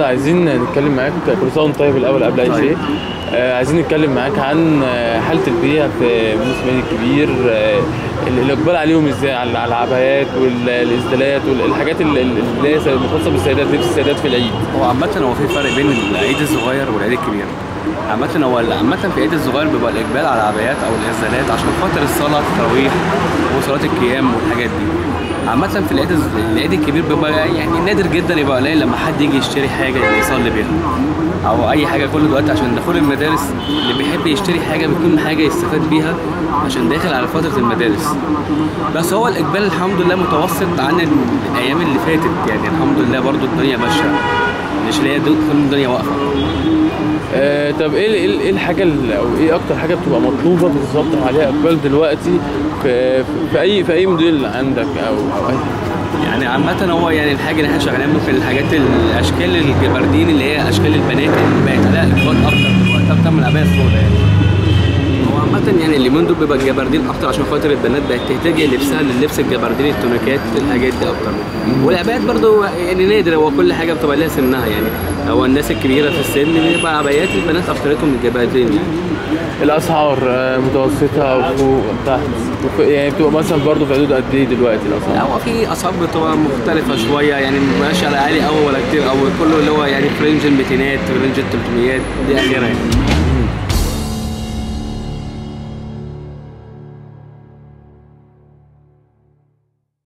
حماده، عايزين نتكلم معاك. كل سنه طيب الاول قبل اي شيء. عايزين نتكلم معاك عن حاله البيع في الموسم الكبير، الاقبال عليهم ازاي، على العبايات والازدالات والحاجات اللي هي خاصه بالسيدات، لبس السيدات في العيد. هو عامه هو في فرق بين العيد الصغير والعيد الكبير. عامه هو في عيد الصغير بيبقى الاقبال على العبايات او الازدالات عشان خاطر الصلاه التراويح وصلاه القيام والحاجات دي. عامة في العيد الكبير بيبقى يعني نادر جدا، يبقى قليل لما حد يجي يشتري حاجة يصلي بيها أو أي حاجة. كل دلوقتي عشان دخول المدارس، اللي بيحب يشتري حاجة بيكون حاجة يستفاد بيها عشان داخل على فترة المدارس. بس هو الإقبال الحمد لله متوسط عن الأيام اللي فاتت، يعني الحمد لله برضو الدنيا ماشية، مش اللي هي الدنيا واقفة. طب ايه الحاجه او ايه اكتر حاجه بتبقى مطلوبه بالظبط عليها اقبال دلوقتي في اي موديل عندك او اي؟ يعني عامه هو يعني الحاجه اللي احنا شغالين في الحاجات الاشكال الجبردين اللي هي اشكال البنات اللي بقت عليها اقبال اكتر دلوقتي اكتر من العباية السوداء. يعني هو عامه يعني اليومين دول بيبقى الجبردين اكتر عشان خاطر البنات بقت تتجه لبسها للبس الجبردين، التونيكات، الحاجات دي اكتر. والعبايات برضو يعني نادر، هو كل حاجه بتبقى لها سنها. يعني هو الناس الكبيره في السن بيبقى عبايات، البنات اكترتهم الجبهتين. يعني الاسعار متوسطه او فوق تحت يعني بتبقى مثلا برضه في حدود قد ايه دلوقتي الاسعار؟ لا هو في اسعار بتبقى مختلفه شويه، يعني ما بقاش على عالي قوي ولا كتير قوي، كله اللي هو يعني في رينج ال 200 في رينج ال 300 دي اخرها. يعني